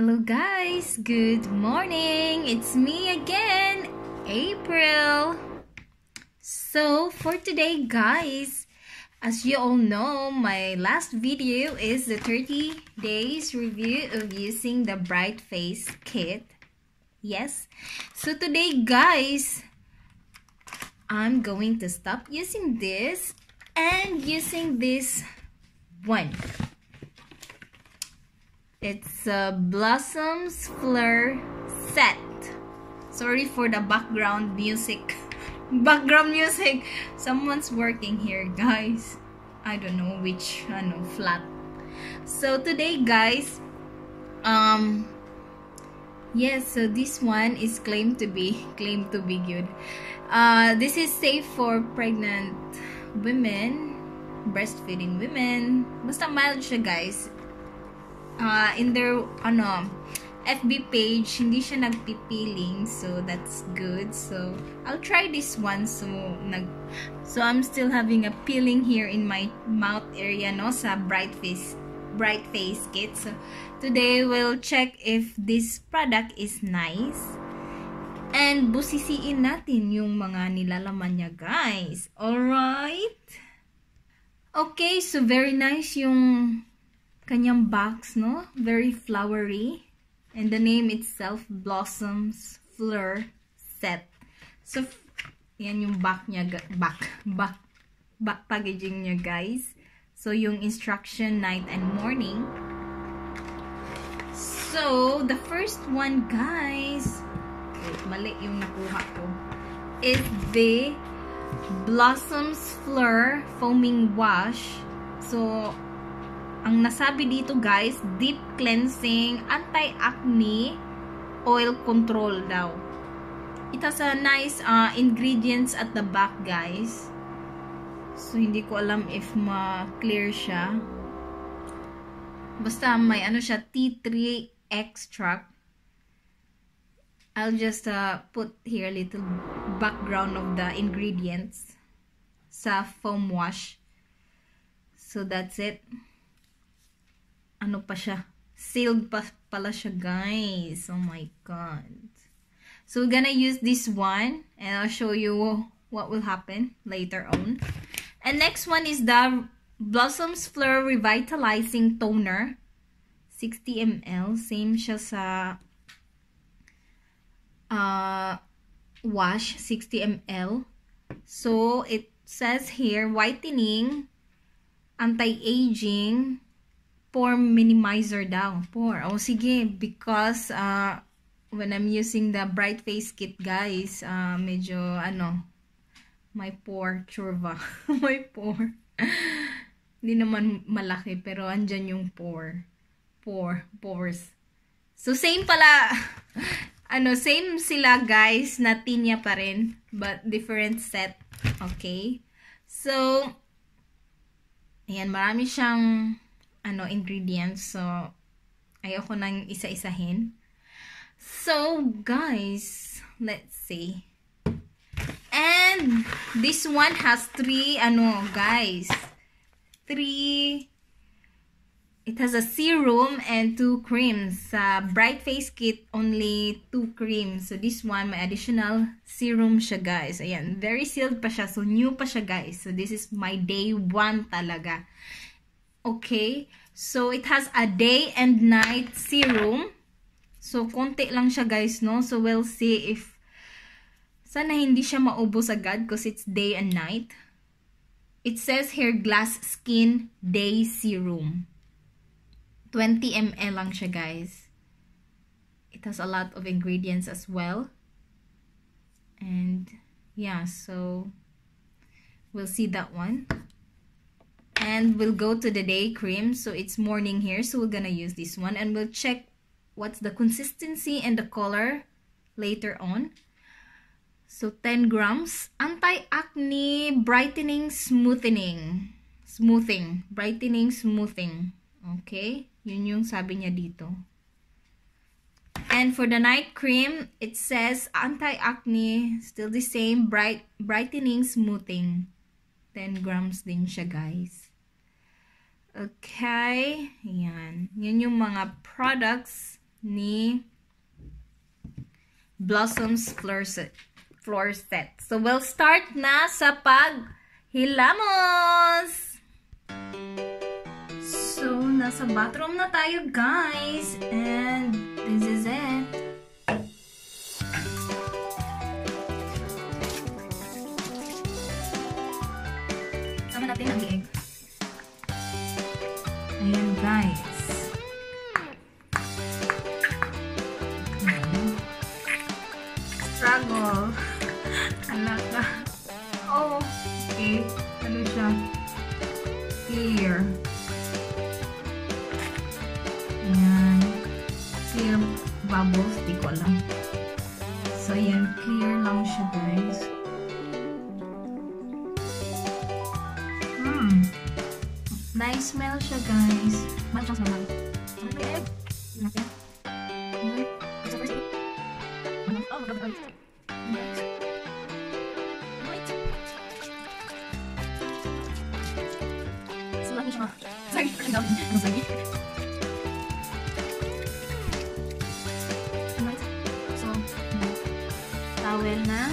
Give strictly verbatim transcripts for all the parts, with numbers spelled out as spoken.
Hello guys, good morning, it's me again, April. So for today guys, as you all know, my last video is the thirty days review of using the Bright Face Kit. Yes, so today guys, I'm going to stop using this and using this one. It's a Blossoms Fleur Set. Sorry for the background music. Background music. Someone's working here, guys. I don't know which ano, flat. So today, guys, um, yes. So this one is claimed to be claimed to be good. Uh, this is safe for pregnant women, breastfeeding women. Basta mild siya, guys. Uh, in their ano, F B page, hindi siya nagpipiling, so that's good. So I'll try this one. So nag, so I'm still having a peeling here in my mouth area, no, sa Bright Face Bright Face Kit. So today we'll check if this product is nice and busisiin natin yung mga nilalaman niya, guys. All right. Okay, so very nice yung kanyang box, no? Very flowery. And the name itself, Blossoms Fleur Set. So, yan yung back niya, back, back, back packaging niya, guys. So, yung instruction, night and morning. So, the first one, guys, wait, mali yung nakuha ko, is the Blossoms Fleur Foaming Wash. So, ang nasabi dito guys, deep cleansing, anti-acne, oil control daw. It has a nice uh, ingredients at the back guys. So hindi ko alam if ma-clear siya. Basta may ano siya, tea tree extract. I'll just uh, put here a little background of the ingredients sa foam wash. So that's it. Ano pa siya? Sealed pa pala siya, guys. Oh my god. So we're gonna use this one and I'll show you what will happen later on. And next one is the Blossoms Fleur Revitalizing Toner. sixty milliliters. Same siya sa uh, wash. sixty milliliters. So it says here, whitening, anti-aging, pore minimizer daw. Pore. Oh, sige. Because, uh, when I'm using the Bright Face Kit, guys, uh, medyo, ano, my pore churva. My pore. Hindi naman malaki, pero andyan yung pore. Pore. Pores. So, same pala. Ano, same sila, guys. Natinya pa rin. But, different set. Okay. So, ayan, marami siyang ano, ingredients. So, ayoko nang isa-isahin. So, guys, let's see. And, this one has three, ano, guys. Three, it has a serum and two creams. Sa Bright Face Kit, only two creams. So, this one, may additional serum siya, guys. Ayan, very sealed pa siya. So, new pa siya, guys. So, this is my day one talaga. Okay, so it has a day and night serum. So, konti lang siya guys, no? So, we'll see if sana hindi siya maubos agad because it's day and night. It says here, glass skin day serum. twenty milliliters lang siya guys. It has a lot of ingredients as well. And, yeah, so we'll see that one. And we'll go to the day cream. So it's morning here. So we're gonna use this one. And we'll check what's the consistency and the color later on. So ten grams. Anti-acne brightening smoothing. Smoothing. Brightening smoothing. Okay. Yun yung sabi niya dito. And for the night cream, it says anti-acne. Still the same. Bright, brightening smoothing. ten grams din siya guys. Okay, ayan. Yun yung mga products ni Blossoms Fleur Set. Floor set. So we'll start na sa paghilamos. So nasa bathroom na tayo, guys, and this is it. Sama natin ang egg. Ayan, guys. Struggle. Alaka. Oh, okay. Ano siya? Clear. Ayan. Clear bubbles. Di ko alam. So, ayan. Clear lang siya, guys. Hmm. Nice smell siya, guys. Matang smell. Okay. Okay. Towel na.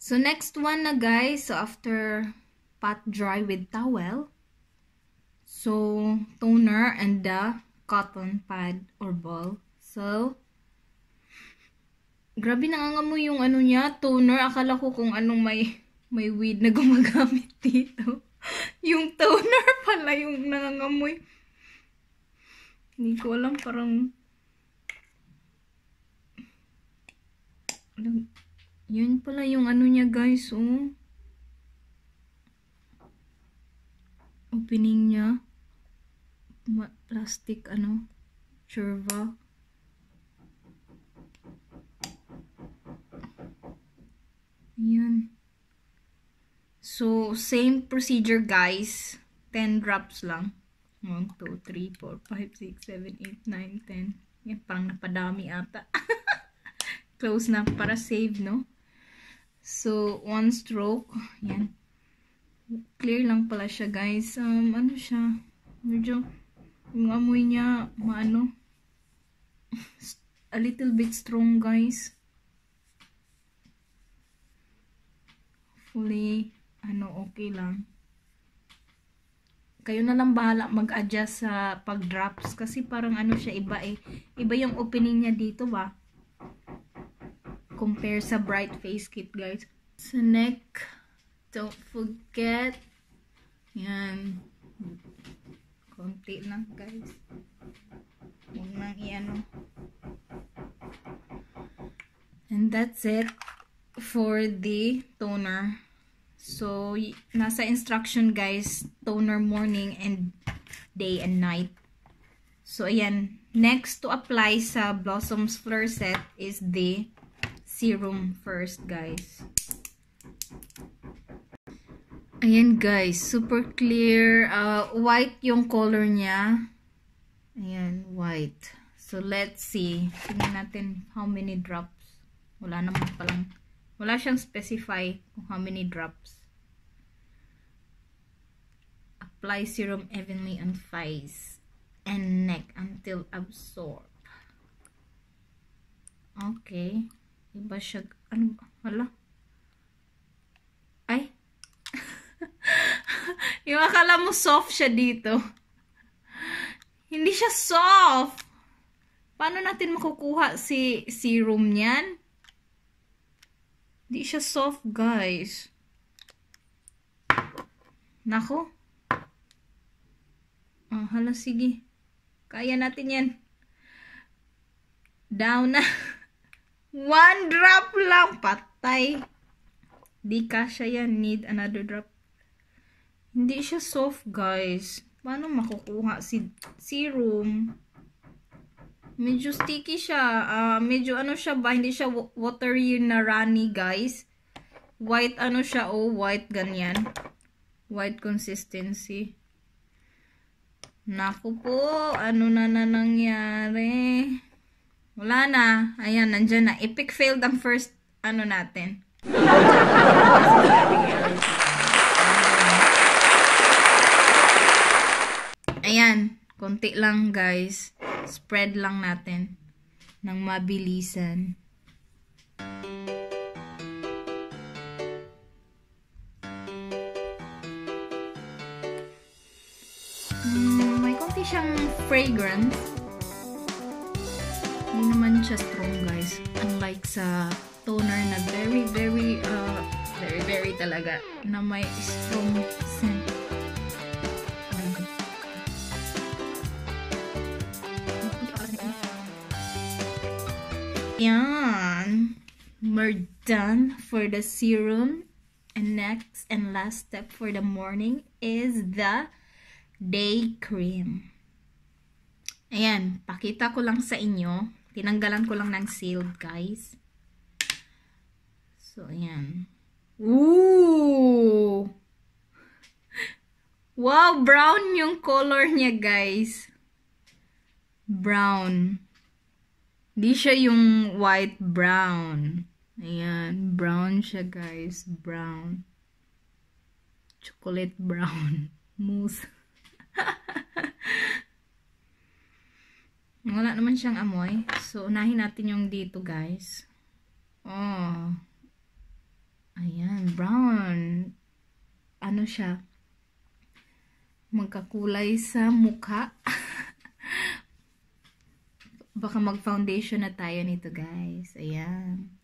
So next one na, guys. So after pat dry with towel, so toner and the cotton pad or ball. So grabe, nangangamoy yung ano niya, toner. Akala ko kung anong may may weed na gumagamit dito. Yung toner pala yung nangangamoy. Hindi ko alam, parang yun pala yung ano niya, guys. Oh, opening niya, plastic ano, cherva. Yun. So, same procedure, guys. ten drops lang. one, two, three, four, five, six, seven, eight, nine, ten. Yan, parang napadami ata. Close na para save, no? So, one stroke. Yan. Clear lang pala siya, guys. Um, ano siya? Medyo, yung amoy niya, maano? A little bit strong, guys. Fully ano, okay lang. Kayo na lang bahala mag-adjust sa pag-drops. Kasi parang ano siya, iba eh. Iba yung opening niya dito ba? Compare sa Bright Face Kit, guys. Sa neck, don't forget. Yan. Konti lang, guys. Huwag nang i-ano. And that's it for the toner. So, nasa instruction, guys, toner morning and day and night. So, ayan. Next to apply sa Blossoms Fleur Set is the serum first, guys. Ayan, guys. Super clear. Uh, white yung color niya. Ayan, white. So, let's see. Tingnan natin how many drops. Wala naman palang. Wala siyang specify kung how many drops. Apply serum evenly on face and neck until absorb. Okay. Iba siya. Ano? Wala. Ay. Yung akala mo soft siya dito. Hindi siya soft. Paano natin makukuha si serum niyan? Di siya soft, guys. Nako. Ah, hala, sige. Kaya natin yan. Down na. One drop lang. Patay. Di kasya yan. Need another drop. Hindi siya soft, guys. Paano makukuha si serum? Medyo sticky siya. Uh, medyo ano siya ba? Hindi siya watery na runny, guys. White ano siya. Oh, white ganyan. White consistency. Naku po. Ano na na nangyari? Wala na. Ayan, nandyan na. Epic failed ang first ano natin. Ayan, konti lang guys. Spread lang natin ng mabilisan. Mm, may konti siyang fragrance. Hindi naman siya strong guys. Unlike sa toner na very very uh, very very talaga na may strong scent. Ayan. We're done for the serum. And next and last step for the morning is the day cream. Ayan. Pakita ko lang sa inyo. Tinanggalan ko lang ng sealed, guys. So, ayan. Ooh! Wow! Brown yung color niya, guys. Brown. Di siya yung white brown. Ayan. Brown siya, guys. Brown. Chocolate brown. Mousse. Wala naman siyang amoy. So, unahin natin yung dito, guys. Oh. Ayan. Brown. Ano siya? Magkakulay sa mukha. Baka mag-foundation na tayo nito, guys. Ayan.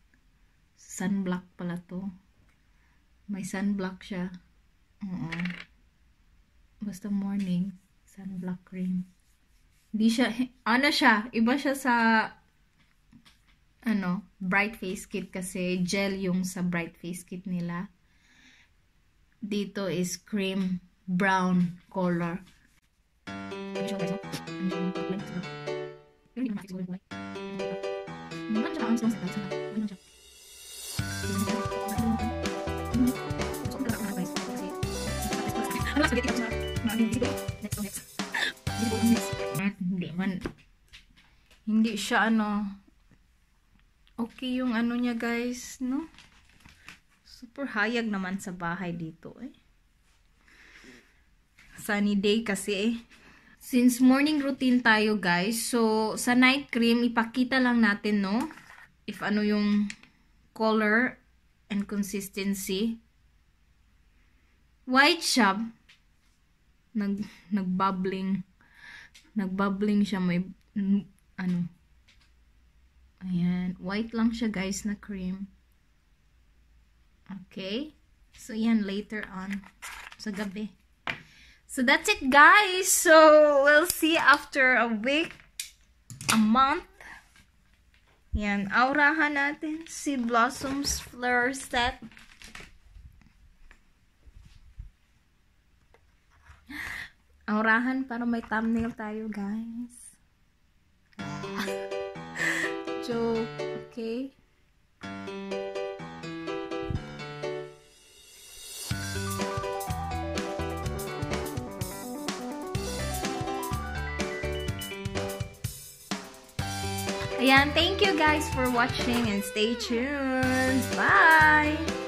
Sunblock pala to. May sunblock siya. Oo. Basta morning. Sunblock cream. Hindi siya, ano siya? Iba siya sa, ano, Bright Face Kit kasi gel yung sa Bright Face Kit nila. Dito is cream brown color. Hindi man hindi siya ano okay yung ano niya guys, no? Super hayag naman sa bahay dito eh. Sunny day kasi eh. Since morning routine tayo guys, so sa night cream, ipakita lang natin, no? If ano yung color and consistency. White siya. Nag, nagbubbling. Nagbubbling siya. May, ano. Ayan. White lang siya guys na cream. Okay. So yan, later on. Sa gabi. So that's it guys. So we'll see after a week, a month. Yan, aurahan natin si Blossoms Fleur Set. Aurahan para may thumbnail tayo guys. Joke, okay? Ayan, thank you guys for watching and stay tuned. Bye!